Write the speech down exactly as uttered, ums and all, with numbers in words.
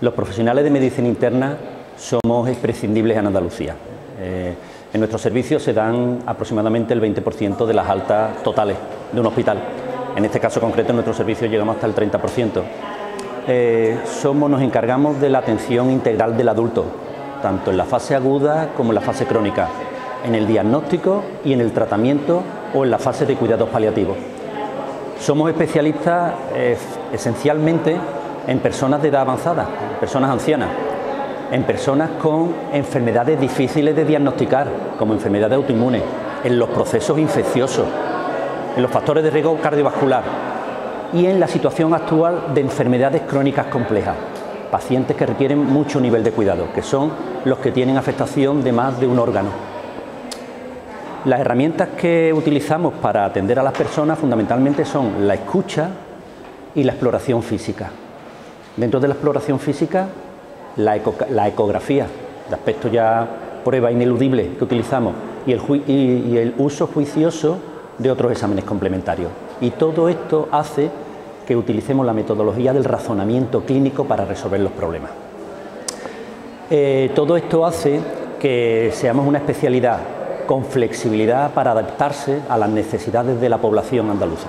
Los profesionales de medicina interna somos imprescindibles en Andalucía. Eh, en nuestro servicio se dan aproximadamente el veinte por ciento de las altas totales de un hospital. En este caso concreto, en nuestro servicio llegamos hasta el treinta por ciento. Eh, somos, nos encargamos de la atención integral del adulto, tanto en la fase aguda como en la fase crónica, en el diagnóstico y en el tratamiento o en la fase de cuidados paliativos. Somos especialistas eh, esencialmente en personas de edad avanzada, en personas ancianas, en personas con enfermedades difíciles de diagnosticar, como enfermedades autoinmunes, en los procesos infecciosos, en los factores de riesgo cardiovascular y en la situación actual de enfermedades crónicas complejas, pacientes que requieren mucho nivel de cuidado, que son los que tienen afectación de más de un órgano. Las herramientas que utilizamos para atender a las personas fundamentalmente son la escucha y la exploración física. Dentro de la exploración física, la, eco, la ecografía, de aspecto ya prueba ineludible que utilizamos, y el, y, y el uso juicioso de otros exámenes complementarios. Y todo esto hace que utilicemos la metodología del razonamiento clínico para resolver los problemas. Eh, todo esto hace que seamos una especialidad con flexibilidad para adaptarse a las necesidades de la población andaluza.